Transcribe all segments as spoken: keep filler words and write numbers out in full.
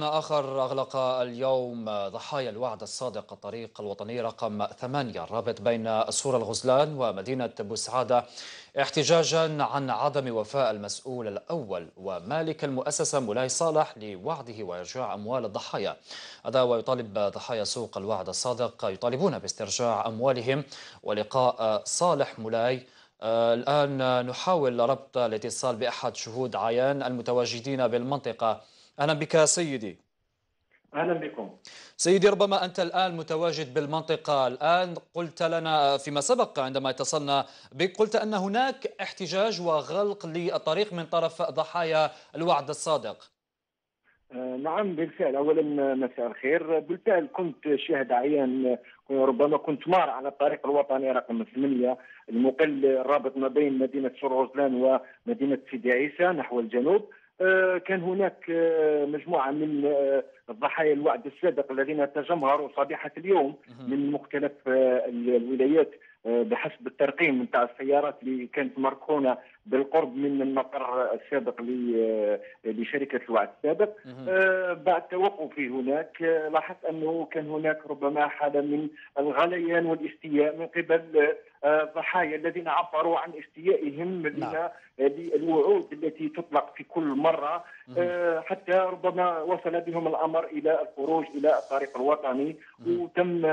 آخر أغلق اليوم ضحايا الوعد الصادق الطريق الوطني رقم ثمانية الرابط بين سور الغزلان ومدينة بوسعادة احتجاجا عن عدم وفاء المسؤول الأول ومالك المؤسسة مولاي صالح لوعده وإرجاع أموال الضحايا. هذا ويطالب ضحايا سوق الوعد الصادق يطالبون باسترجاع أموالهم ولقاء صالح مولاي. الآن نحاول ربط الاتصال بأحد شهود عيان المتواجدين بالمنطقة. أهلا بك سيدي. أهلا بكم سيدي. ربما أنت الآن متواجد بالمنطقة. الآن قلت لنا فيما سبق عندما اتصلنا بك، قلت أن هناك احتجاج وغلق للطريق من طرف ضحايا الوعد الصادق. آه نعم بالفعل. أولا مساء الخير. بالفعل كنت شاهد عيان، ربما كنت مار على الطريق الوطني رقم ثمانية المقل الرابط ما بين مدينة سور الغزلان ومدينة سيدي عيسى نحو الجنوب. كان هناك مجموعة من ضحايا الوعد الصادق الذين تجمهروا صباحة اليوم من مختلف الولايات بحسب الترقيم نتاع السيارات اللي كانت مركونة بالقرب من المقر السابق لشركة الوعد الصادق. بعد توقفي هناك لاحظت أنه كان هناك ربما حالة من الغليان والاستياء من قبل الضحايا الذين عبروا عن استيائهم للوعود التي تطلق في كل مرة، حتى ربما وصل بهم الأمر إلى الخروج إلى الطريق الوطني وتم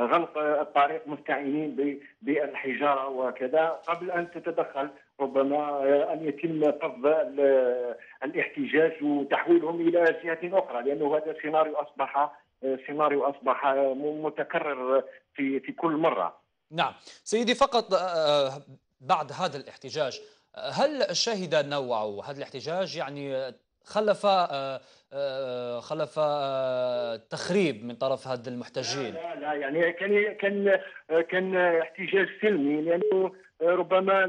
غلق الطريق مستعينين بالحجارة وكذا قبل أن تتدخل ربما أن يتم قفض الاحتجاج وتحويلهم إلى جهة أخرى، لأنه هذا السيناريو أصبح سيناريو أصبح متكرر في في كل مرة. نعم سيدي، فقط بعد هذا الاحتجاج هل شهد نوع هذا الاحتجاج يعني خلف خلف تخريب من طرف هاد المحتجين؟ لا, لا لا يعني كان كان كان احتجاج سلمي، لانه ربما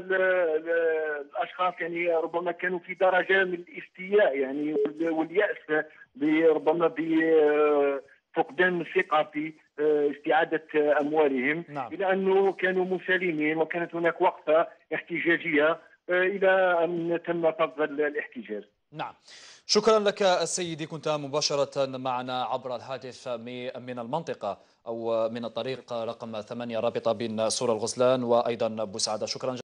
الاشخاص يعني ربما كانوا في درجه من الاستياء يعني واليأس ربما ب فقدان الثقة في استعادة أموالهم. نعم. إلى أنه كانوا مسالمين وكانت هناك وقفة احتجاجية إلى أن تم فض الاحتجاج. نعم شكرا لك سيدي، كنت مباشرة معنا عبر الهاتف من المنطقة أو من الطريق رقم ثمانية رابطة بين سور الغزلان وأيضا بوسعادة. شكرا.